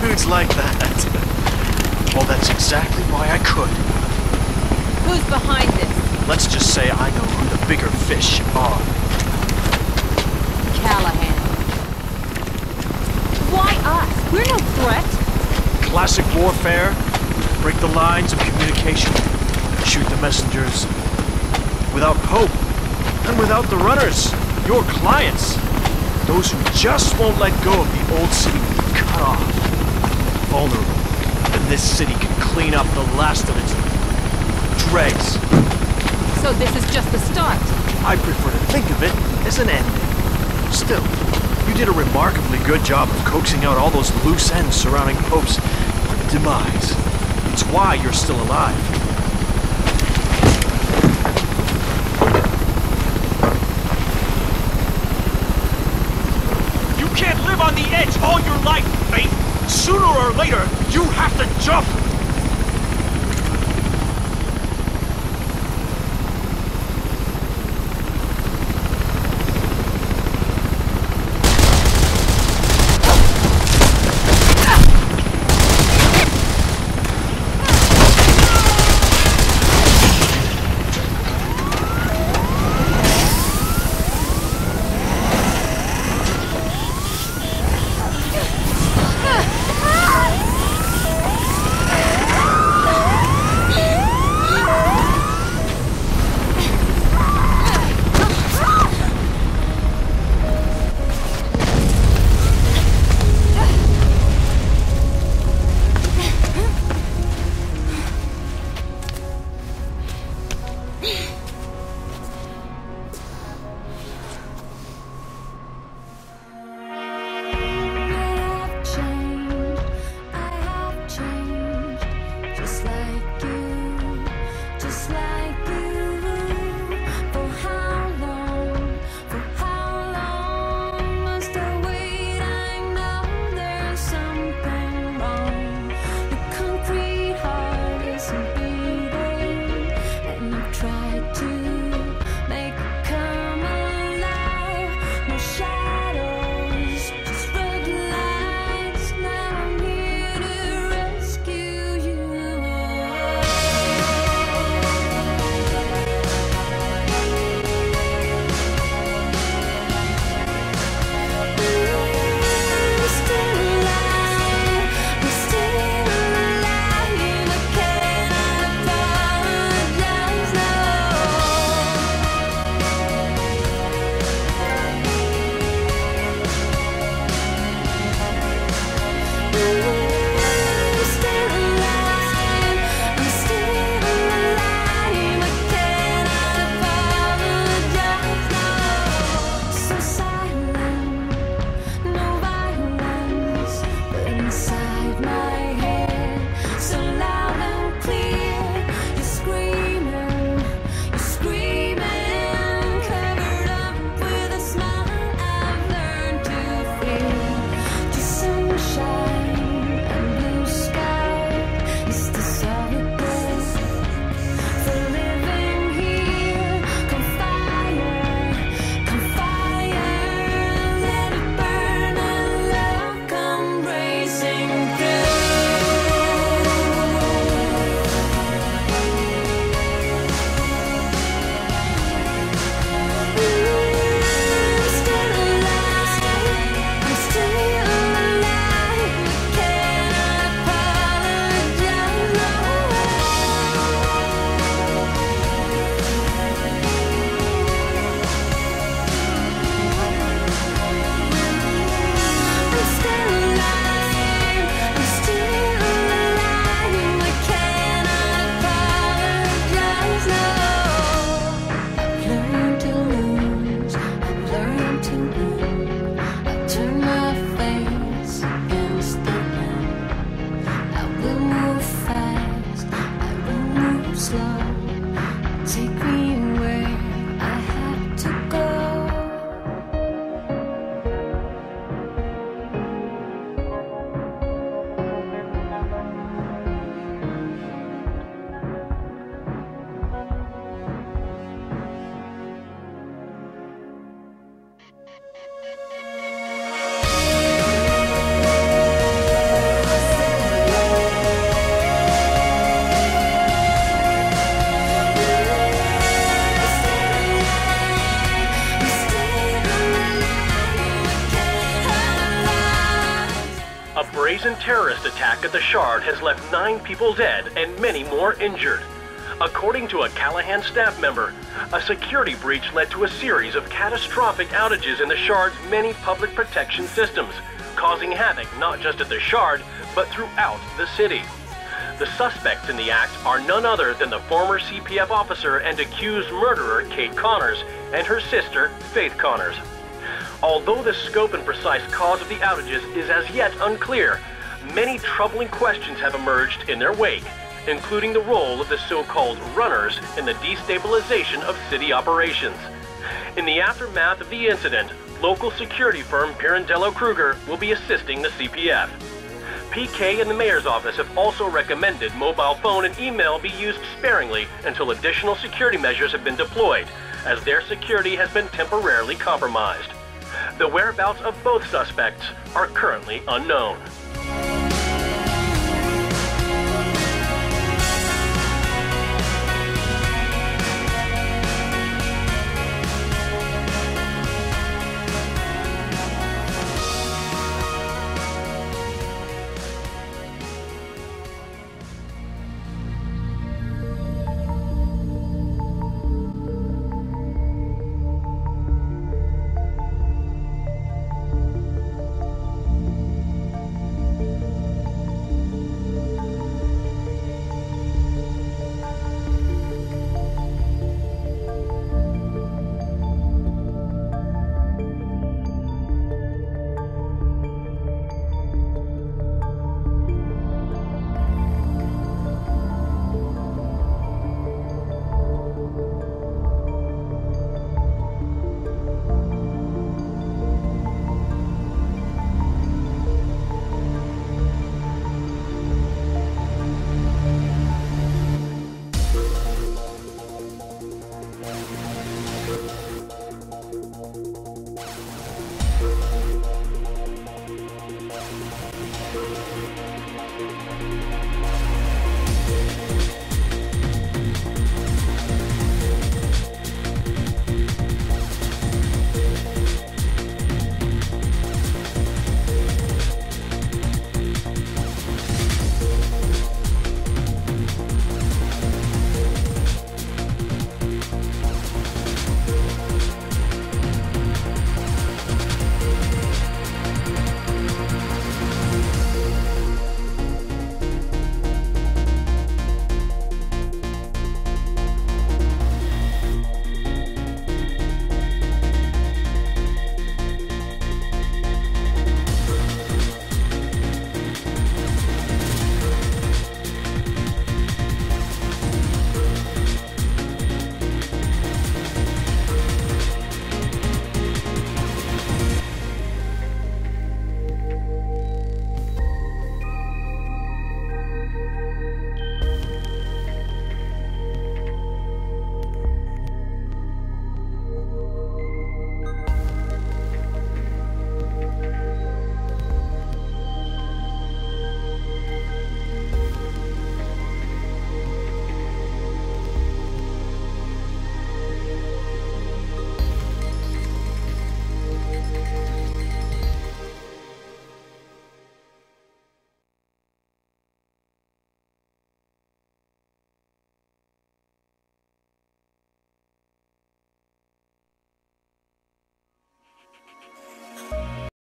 dudes like that. Well, that's exactly why I could. Who's behind this? Let's just say I know who the bigger fish are. Callahan. Why us? We're no threat. Classic warfare. Break the lines of communication. Shoot the messengers. Without Pope, and without the runners, your clients, those who just won't let go of the old city we cut off. Vulnerable, and this city can clean up the last of its dregs. So this is just the start? I prefer to think of it as an ending. Still, you did a remarkably good job of coaxing out all those loose ends surrounding Pope's demise. It's why you're still alive. All your life, Faith. Sooner or later, you have to jump! recent terrorist attack at the Shard has left 9 people dead and many more injured. According to a Callahan staff member, a security breach led to a series of catastrophic outages in the Shard's many public protection systems, causing havoc not just at the Shard, but throughout the city. The suspects in the act are none other than the former CPF officer and accused murderer Kate Connors and her sister Faith Connors. Although the scope and precise cause of the outages is as yet unclear, many troubling questions have emerged in their wake, including the role of the so-called runners in the destabilization of city operations. In the aftermath of the incident, local security firm Pirandello Kruger will be assisting the CPF. PK and the mayor's office have also recommended mobile phone and email be used sparingly until additional security measures have been deployed, as their security has been temporarily compromised. The whereabouts of both suspects are currently unknown.